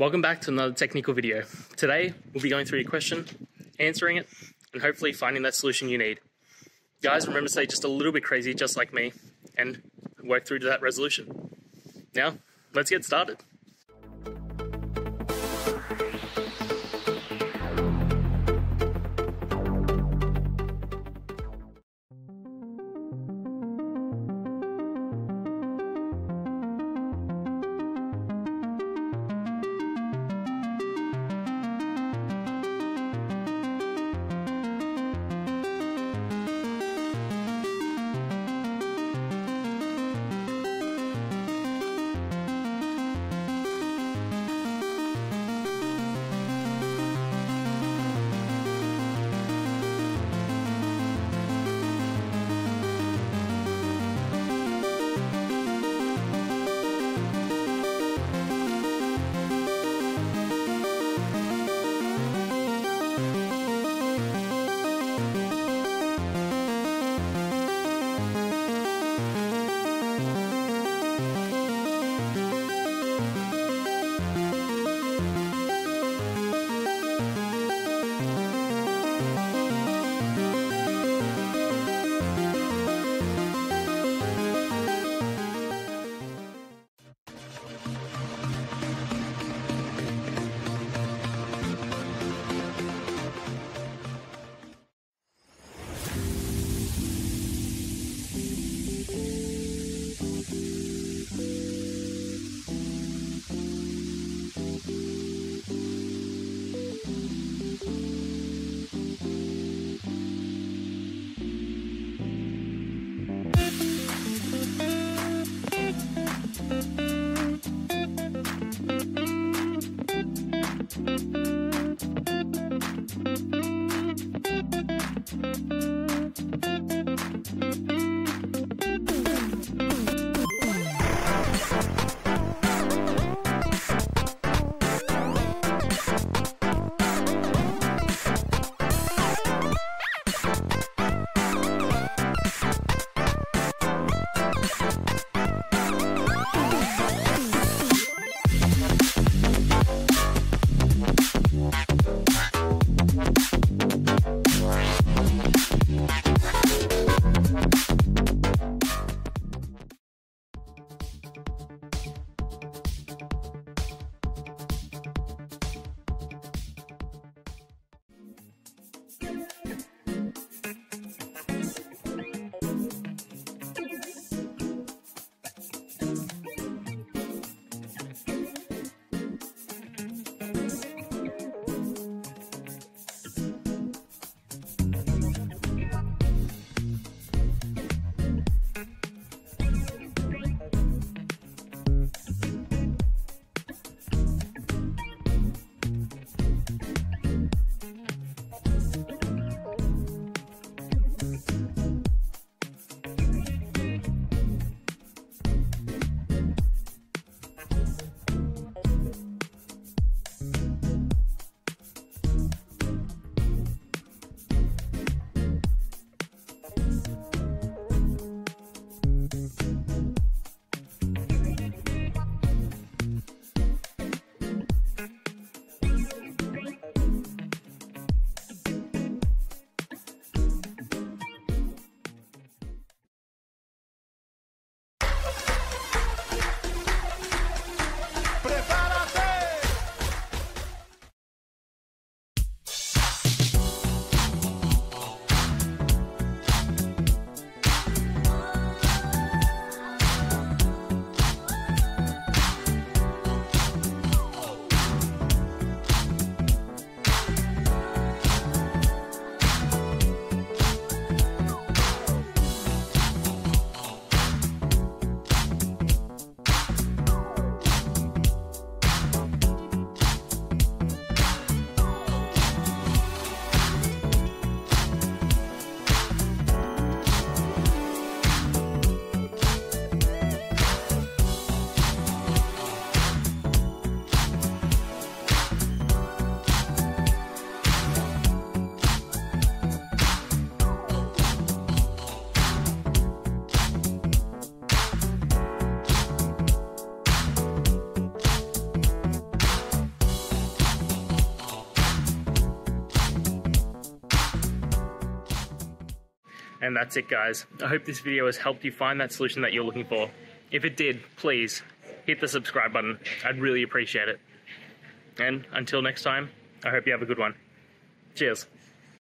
Welcome back to another technical video. Today, we'll be going through your question, answering it, and hopefully finding that solution you need. Guys, remember to stay just a little bit crazy, just like me, and work through to that resolution. Now, let's get started. And that's it, guys. I hope this video has helped you find that solution that you're looking for. If it did, please hit the subscribe button. I'd really appreciate it. And until next time, I hope you have a good one. Cheers.